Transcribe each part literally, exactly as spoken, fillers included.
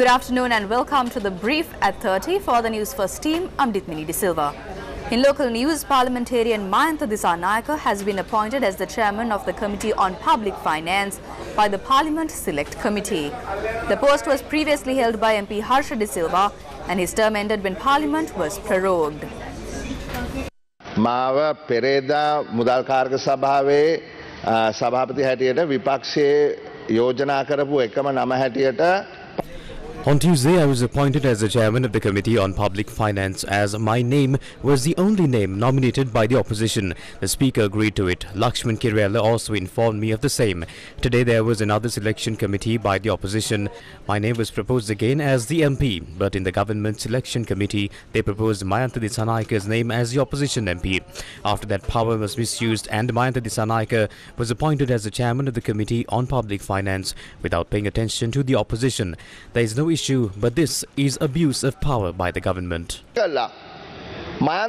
Good afternoon and welcome to the brief at thirty. For the News First team, I'm Dithmini De Silva. In local news, parliamentarian Mayantha Dissanayake has been appointed as the chairman of the Committee on Public Finance by the Parliament Select Committee. The post was previously held by M P Harsha De Silva and his term ended when Parliament was prorogued. Mava Pereda Mudalkarga Sabhave Sabhapati Hatiyata Vipakshe Yojana Karapu Ekama Nama Hatiyata. On Tuesday, I was appointed as the chairman of the Committee on Public Finance as my name was the only name nominated by the opposition. The speaker agreed to it. Lakshman Kiriella also informed me of the same. Today, there was another selection committee by the opposition. My name was proposed again as the M P, but in the government selection committee, they proposed Mayantha Dissanayake's name as the opposition M P. After that, power was misused and Mayantha Dissanayake was appointed as the chairman of the Committee on Public Finance without paying attention to the opposition. There is no issue, but this is abuse of power by the government. In news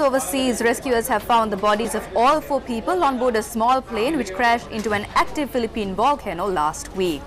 overseas, rescuers have found the bodies of all four people on board a small plane which crashed into an active Philippine volcano last week.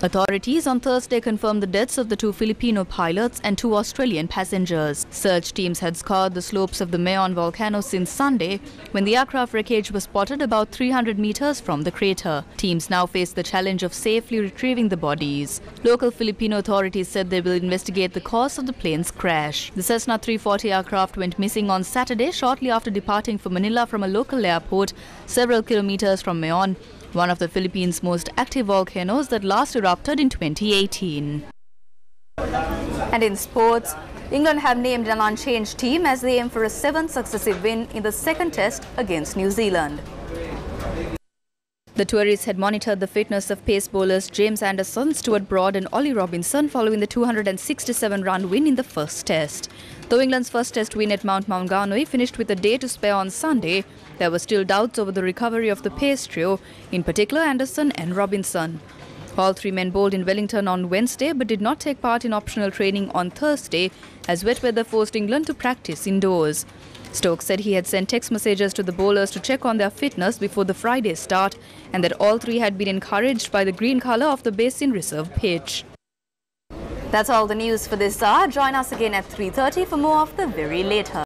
Authorities on Thursday confirmed the deaths of the two Filipino pilots and two Australian passengers. Search teams had scoured the slopes of the Mayon volcano since Sunday, when the aircraft wreckage was spotted about three hundred meters from the crater. Teams now face the challenge of safely retrieving the bodies. Local Filipino authorities said they will investigate the cause of the plane's crash. The Cessna three forty aircraft went missing on Saturday shortly after departing for Manila from a local airport, several kilometers from Mayon, one of the Philippines' most active volcanoes that last erupted in twenty eighteen. And in sports, England have named an unchanged team as they aim for a seventh successive win in the second test against New Zealand. The tourists had monitored the fitness of pace bowlers James Anderson, Stuart Broad and Ollie Robinson following the two hundred sixty-seven run win in the first test. Though England's first test win at Mount Maunganui finished with a day to spare on Sunday, there were still doubts over the recovery of the pace trio, in particular Anderson and Robinson. All three men bowled in Wellington on Wednesday but did not take part in optional training on Thursday as wet weather forced England to practice indoors. Stokes said he had sent text messages to the bowlers to check on their fitness before the Friday start and that all three had been encouraged by the green colour of the Basin Reserve pitch. That's all the news for this hour. Join us again at three thirty for more of the very later.